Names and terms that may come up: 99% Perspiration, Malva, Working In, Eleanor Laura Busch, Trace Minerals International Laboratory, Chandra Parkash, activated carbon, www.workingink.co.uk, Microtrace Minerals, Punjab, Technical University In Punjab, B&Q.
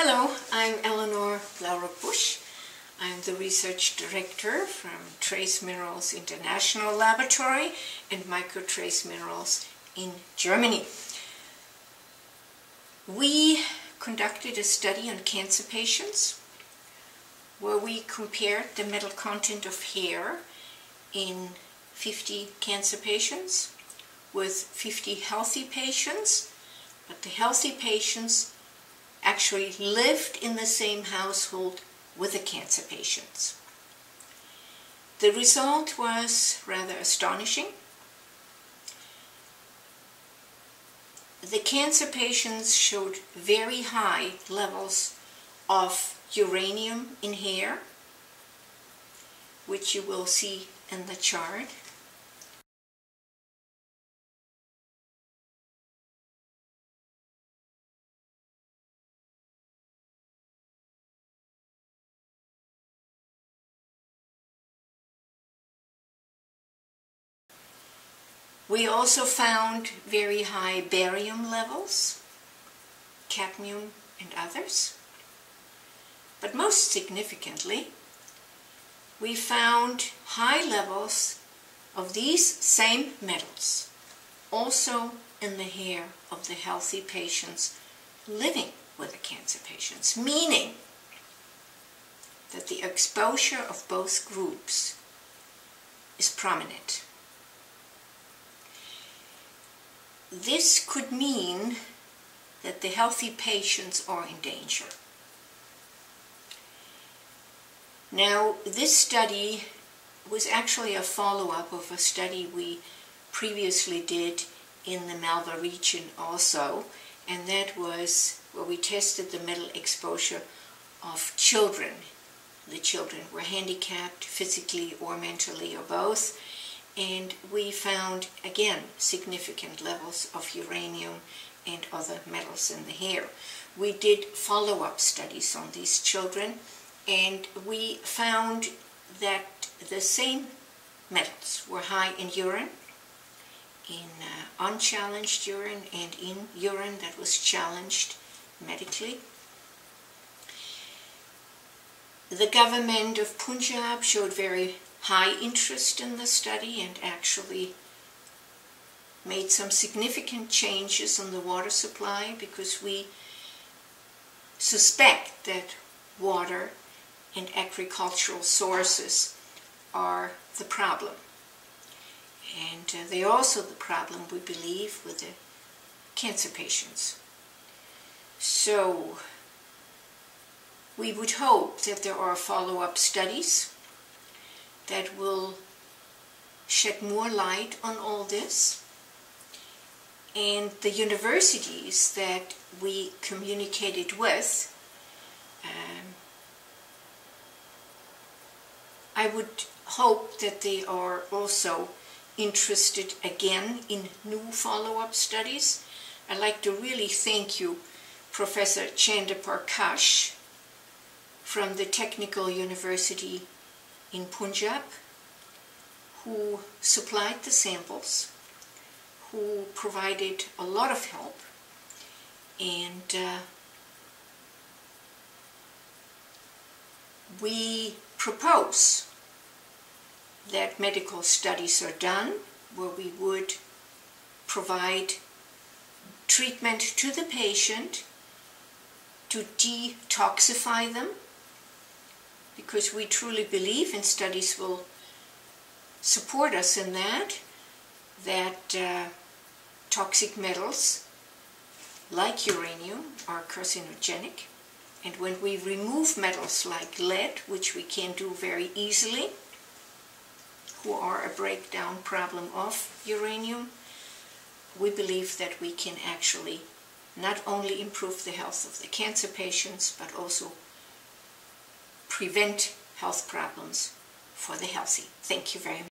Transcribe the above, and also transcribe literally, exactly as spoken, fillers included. Hello, I'm Eleanor Laura Busch. I'm the Research Director from Trace Minerals International Laboratory and Microtrace Minerals in Germany. We conducted a study on cancer patients where we compared the metal content of hair in fifty cancer patients with fifty healthy patients, but the healthy patients actually lived in the same household with the cancer patients. The result was rather astonishing. The cancer patients showed very high levels of uranium in hair, which you will see in the chart. We also found very high barium levels, cadmium and others. But most significantly, we found high levels of these same metals also in the hair of the healthy patients living with the cancer patients, meaning that the exposure of both groups is prominent. This could mean that the healthy patients are in danger. Now, this study was actually a follow-up of a study we previously did in the Malva region also, and that was where we tested the metal exposure of children. The children were handicapped physically or mentally or both, and we found, again, significant levels of uranium and other metals in the hair. We did follow-up studies on these children, and we found that the same metals were high in urine, in uh, unchallenged urine, and in urine that was challenged medically. The government of Punjab showed very high interest in the study and actually made some significant changes in the water supply, because we suspect that water and agricultural sources are the problem. And uh, they're also the problem, we believe, with the cancer patients. So we would hope that there are follow-up studies that will shed more light on all this. And the universities that we communicated with, um, I would hope that they are also interested again in new follow-up studies. I'd like to really thank you, Professor Chandra Parkash from the Technical University in Punjab, who supplied the samples, who provided a lot of help, and uh, we propose that medical studies are done where we would provide treatment to the patient to detoxify them, because we truly believe, and studies will support us in that, that uh, toxic metals like uranium are carcinogenic. And when we remove metals like lead, which we can do very easily, who are a breakdown problem of uranium, we believe that we can actually not only improve the health of the cancer patients, but also prevent health problems for the healthy. Thank you very much.